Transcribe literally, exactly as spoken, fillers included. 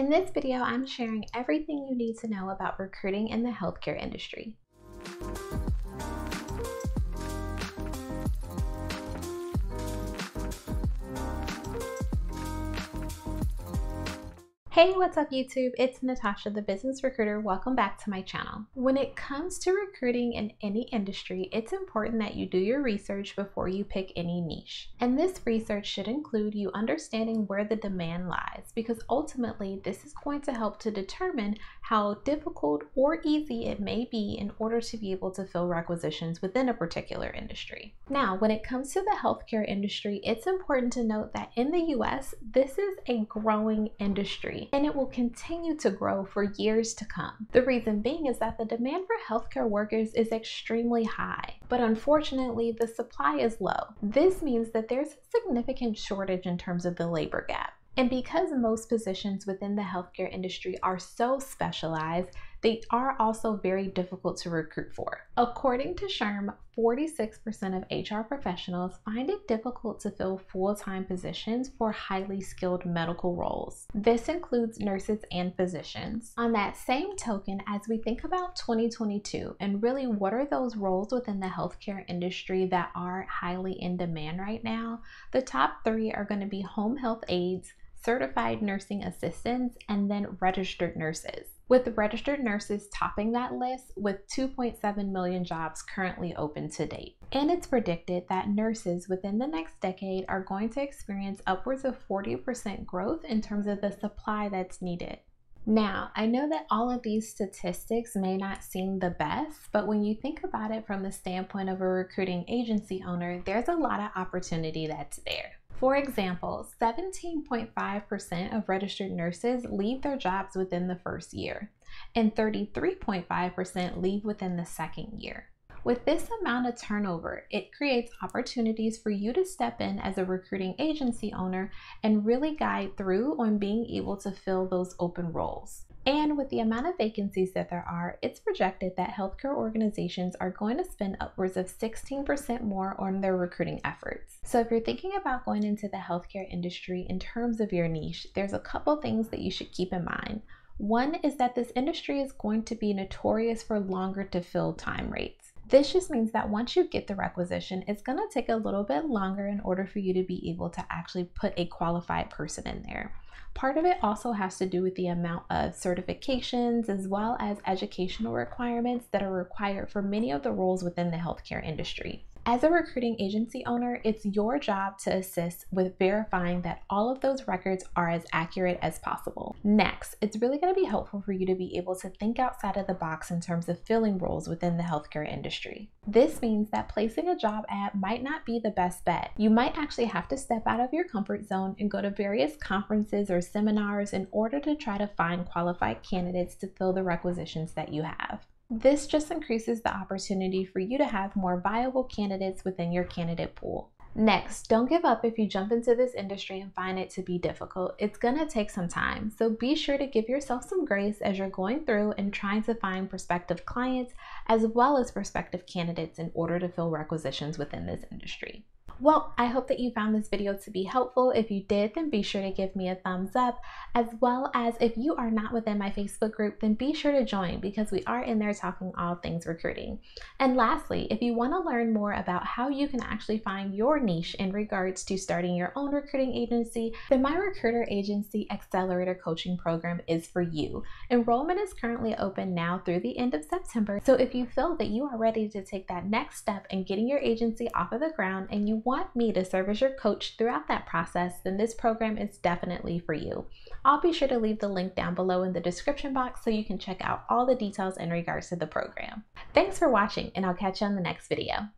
In this video, I'm sharing everything you need to know about recruiting in the healthcare industry. Hey, what's up YouTube? It's Natasha, the business recruiter. Welcome back to my channel. When it comes to recruiting in any industry, it's important that you do your research before you pick any niche. And this research should include you understanding where the demand lies, because ultimately this is going to help to determine how difficult or easy it may be in order to be able to fill requisitions within a particular industry. Now, when it comes to the healthcare industry, it's important to note that in the U S, this is a growing industry, and it will continue to grow for years to come. The reason being is that the demand for healthcare workers is extremely high, but unfortunately the supply is low. This means that there's a significant shortage in terms of the labor gap. And because most positions within the healthcare industry are so specialized, they are also very difficult to recruit for. According to S H R M, forty-six percent of H R professionals find it difficult to fill full-time positions for highly skilled medical roles. This includes nurses and physicians. On that same token, as we think about twenty twenty-two and really what are those roles within the healthcare industry that are highly in demand right now, the top three are going to be home health aides, certified nursing assistants, and then registered nurses, with registered nurses topping that list with two point seven million jobs currently open to date. And it's predicted that nurses within the next decade are going to experience upwards of forty percent growth in terms of the supply that's needed. Now, I know that all of these statistics may not seem the best, but when you think about it from the standpoint of a recruiting agency owner, there's a lot of opportunity that's there. For example, seventeen point five percent of registered nurses leave their jobs within the first year, and thirty-three point five percent leave within the second year. With this amount of turnover, it creates opportunities for you to step in as a recruiting agency owner and really guide through on being able to fill those open roles. And with the amount of vacancies that there are, it's projected that healthcare organizations are going to spend upwards of sixteen percent more on their recruiting efforts. So if you're thinking about going into the healthcare industry in terms of your niche, there's a couple things that you should keep in mind. One is that this industry is going to be notorious for longer to fill time rates. This just means that once you get the requisition, it's going to take a little bit longer in order for you to be able to actually put a qualified person in there. Part of it also has to do with the amount of certifications as well as educational requirements that are required for many of the roles within the healthcare industry. As a recruiting agency owner, it's your job to assist with verifying that all of those records are as accurate as possible. Next, it's really going to be helpful for you to be able to think outside of the box in terms of filling roles within the healthcare industry. This means that placing a job ad might not be the best bet. You might actually have to step out of your comfort zone and go to various conferences or seminars in order to try to find qualified candidates to fill the requisitions that you have. This just increases the opportunity for you to have more viable candidates within your candidate pool. Next, don't give up if you jump into this industry and find it to be difficult. It's gonna take some time, so be sure to give yourself some grace as you're going through and trying to find prospective clients as well as prospective candidates in order to fill requisitions within this industry. Well, I hope that you found this video to be helpful. If you did, then be sure to give me a thumbs up, as well as if you are not within my Facebook group, then be sure to join because we are in there talking all things recruiting. And lastly, if you want to learn more about how you can actually find your niche in regards to starting your own recruiting agency, then my Recruiter Agency Accelerator Coaching Program is for you. Enrollment is currently open now through the end of September. So if you feel that you are ready to take that next step in getting your agency off of the ground and you want want me to serve as your coach throughout that process, then this program is definitely for you. I'll be sure to leave the link down below in the description box so you can check out all the details in regards to the program. Thanks for watching, and I'll catch you on the next video.